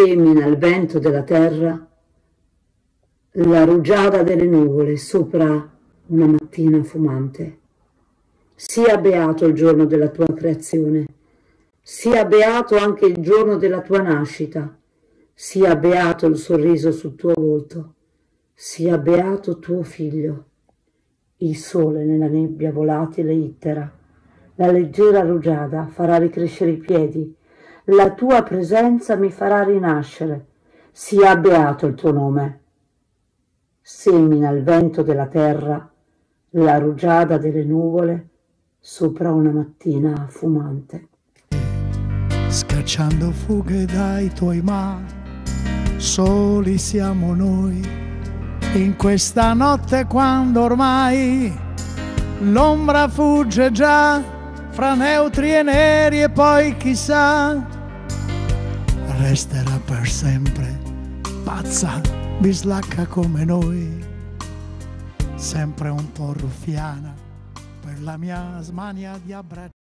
semina il vento della terra la rugiada delle nuvole sopra una mattina fumante. Sia beato il giorno della tua creazione, sia beato anche il giorno della tua nascita, sia beato il sorriso sul tuo volto, sia beato tuo figlio. Il sole nella nebbia volatile ittera, la leggera rugiada farà ricrescere i piedi, la tua presenza mi farà rinascere, sia beato il tuo nome. Semina il vento della terra, la rugiada delle nuvole sopra una mattina fumante. Scacciando fughe dai tuoi mari, soli siamo noi, in questa notte quando ormai l'ombra fugge già fra neutri e neri, e poi chissà, resterà per sempre pazza, bislacca come noi, sempre un po' ruffiana per la mia smania di abbracciare.